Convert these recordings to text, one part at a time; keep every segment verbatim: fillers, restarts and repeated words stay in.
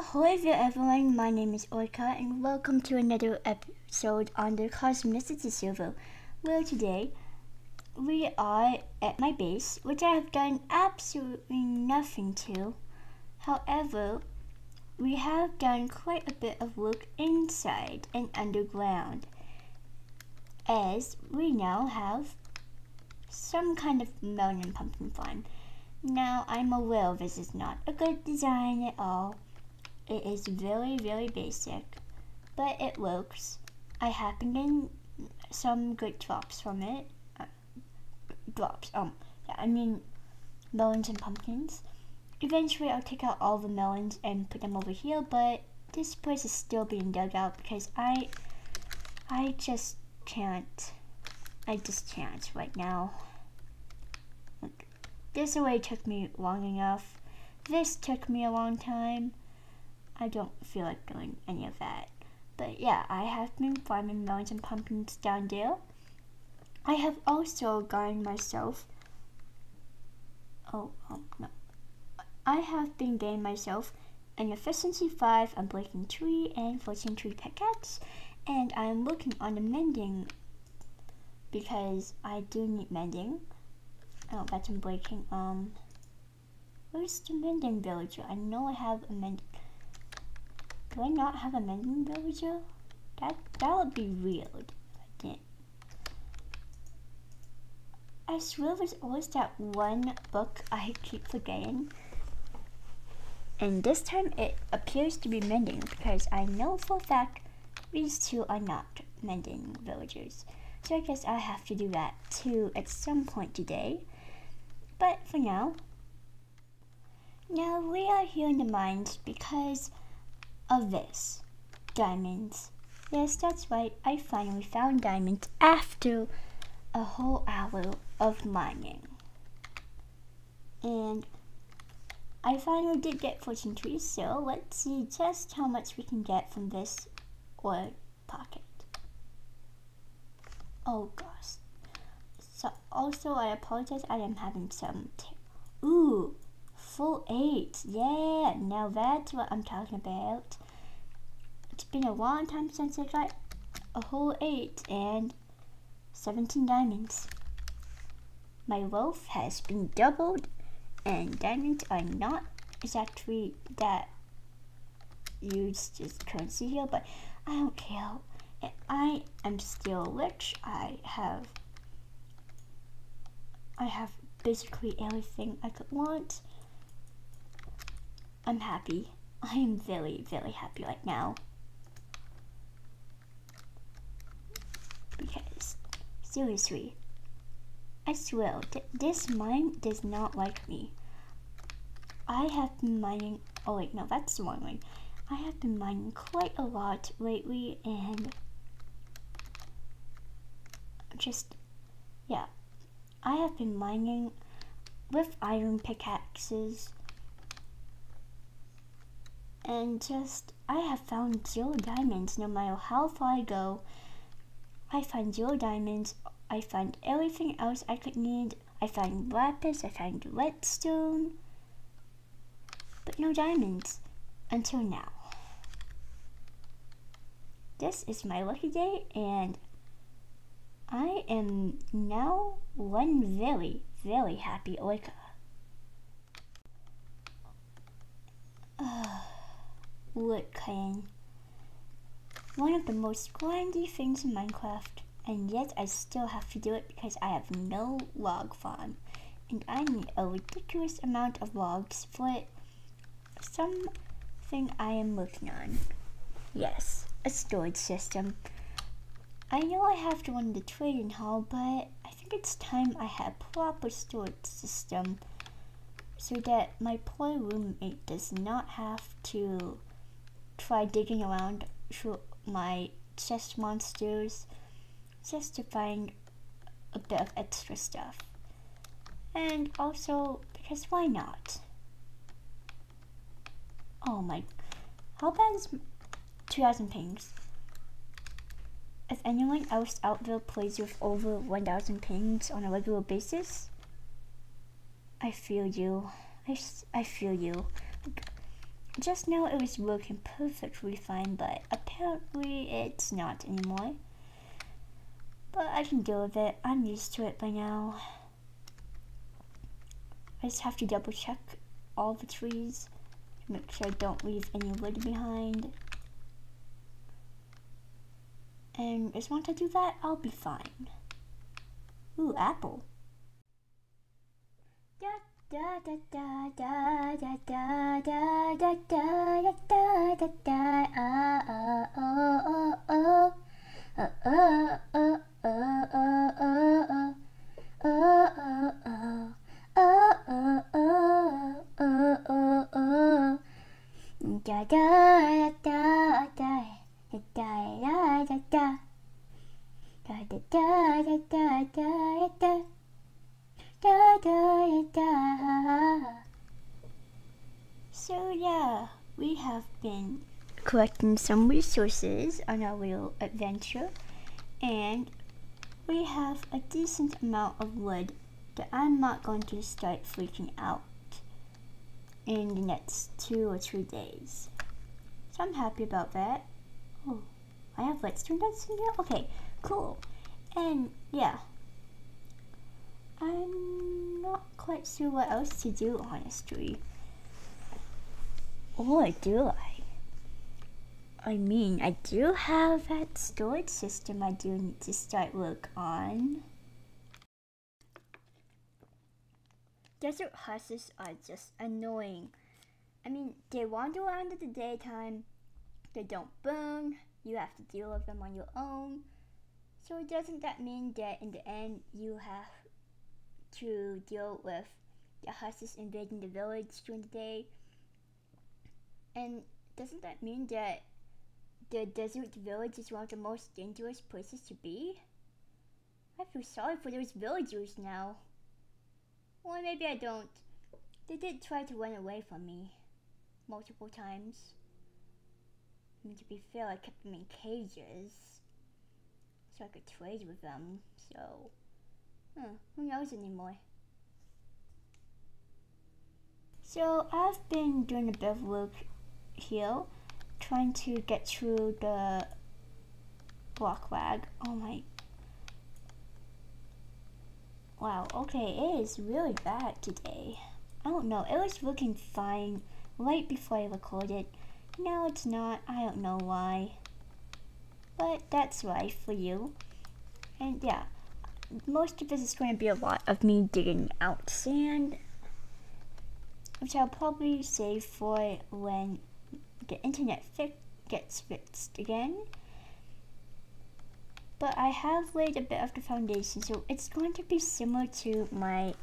Hello everyone, my name is Orca and welcome to another episode on the Cosmicity Server, where today we are at my base, which I have done absolutely nothing to. However, we have done quite a bit of work inside and underground, as we now have some kind of melon pumpkin farm. Now, I'm aware this is not a good design at all. It is very, very basic, but it works. I happen to get some good drops from it. Uh, drops, um, yeah, I mean melons and pumpkins. Eventually, I'll take out all the melons and put them over here, but this place is still being dug out because I, I just can't. I just can't right now. Look, this already took me long enough. This took me a long time. I don't feel like doing any of that. But yeah, I have been farming melons and pumpkins down there. I have also gotten myself... Oh, oh, no. I have been getting myself an efficiency five on breaking tree and fortune tree pickaxe. And I'm working on the mending because I do need mending. Oh, that's in breaking. Um, where's the mending villager? I know I have a mending... Do I not have a mending villager? That that would be weird if I didn't. I swear there's always that one book I keep forgetting. And this time it appears to be mending because I know for a fact these two are not mending villagers. So I guess I have to do that too at some point today. But for now, now we are here in the mines because of this. Diamonds. Yes, that's right. I finally found diamonds after a whole hour of mining. And I finally did get fortune trees, so let's see just how much we can get from this ore pocket. Oh gosh. So also I apologize, I am having some t ooh. Full eight, yeah, now that's what I'm talking about. It's been a long time since I got a whole eight and seventeen diamonds. My wealth has been doubled and diamonds are not exactly that used as currency here, but I don't care. And I am still rich. I have, I have basically everything I could want. I'm happy. I am very, very happy right now. Because, seriously, I swear, th this mine does not like me. I have been mining, oh wait, no, that's the wrong one. I have been mining quite a lot lately and just, yeah. I have been mining with iron pickaxes. And just, I have found zero diamonds no matter how far I go. I find zero diamonds, I find everything else I could need. I find lapis, I find redstone, but no diamonds, until now. This is my lucky day and I am now one very, very happy Orca. Ugh. Wood cutting. One of the most grindy things in Minecraft, and yet I still have to do it because I have no log farm, and I need a ridiculous amount of logs for it. Something I am working on. Yes, a storage system. I know I have to run the trading hall, but I think it's time I had a proper storage system so that my poor roommate does not have to try digging around through my chest monsters just to find a bit of extra stuff. And also, because why not? Oh my, how bad is two thousand pings? If anyone else out there plays with over one thousand pings on a regular basis, I feel you. I, I feel you. Just now it was working perfectly fine, but apparently it's not anymore. But I can deal with it, I'm used to it by now. I just have to double check all the trees to make sure I don't leave any wood behind. And just once I do that, I'll be fine. Ooh, apple. Da da da da da da da da da da da da da. Ah ah oh oh oh. Ah ah oh oh oh oh. Ah ah oh. Ah ah oh oh oh oh. Da da da da. Da da da da da da da da da da da da da da. So yeah, we have been collecting some resources on our little adventure, and we have a decent amount of wood that I'm not going to start freaking out in the next two or three days. So I'm happy about that. Oh, I have redstone nuts in here? Okay, cool. And yeah, I'm not quite sure what else to do, honestly. Or do I? I mean, I do have that storage system I do need to start work on. Desert horses are just annoying. I mean, they wander around in the daytime. They don't burn, you have to deal with them on your own. So doesn't that mean that in the end you have to deal with the horses invading the village during the day? And doesn't that mean that the desert village is one of the most dangerous places to be? I feel sorry for those villagers now. Or maybe I don't. They did try to run away from me multiple times. I mean, to be fair, I kept them in cages so I could trade with them, so huh, who knows anymore. So I've been doing a bit of work here, trying to get through the block lag. Oh my... Wow, okay, it is really bad today. I don't know, it was looking fine right before I recorded. No, it's not. I don't know why. But that's life for you. And yeah, most of this is going to be a lot of me digging out sand, which I'll probably save for when the internet fi gets fixed again. But I have laid a bit of the foundation, so it's going to be similar to my...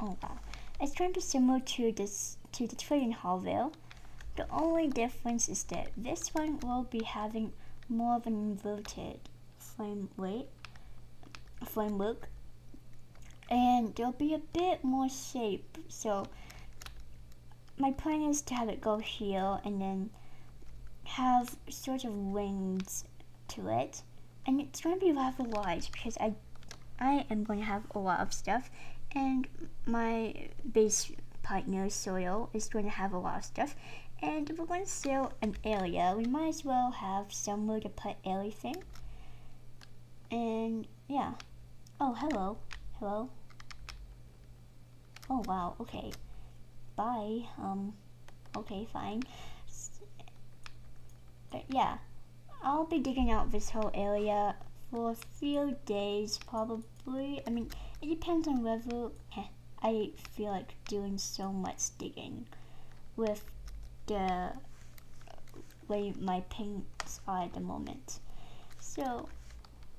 Oh wow. It's going to be similar to this, to the trading hallvale. The only difference is that this one will be having more of an inverted frame rate, framework, and there'll be a bit more shape. So my plan is to have it go here and then have sort of wings to it, and it's going to be rather large because I, I am going to have a lot of stuff, and my base partner soil is going to have a lot of stuff. And if we're going to sell an area, we might as well have somewhere to put everything. And yeah. Oh, hello. Hello. Oh, wow. Okay. Bye. Um, okay, fine. But yeah, I'll be digging out this whole area for a few days, probably. I mean, it depends on whether... I feel like doing so much digging with the way my pings are at the moment. So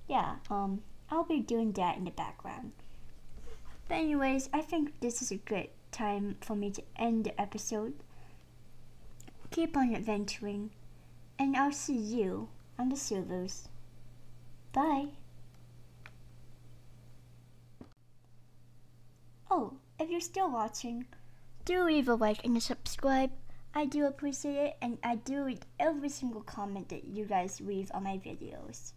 yeah, um, I'll be doing that in the background. But anyways, I think this is a good time for me to end the episode. Keep on adventuring, and I'll see you on the servers. Bye! Oh, if you're still watching, do leave a like and a subscribe. I do appreciate it, and I do read every single comment that you guys leave on my videos.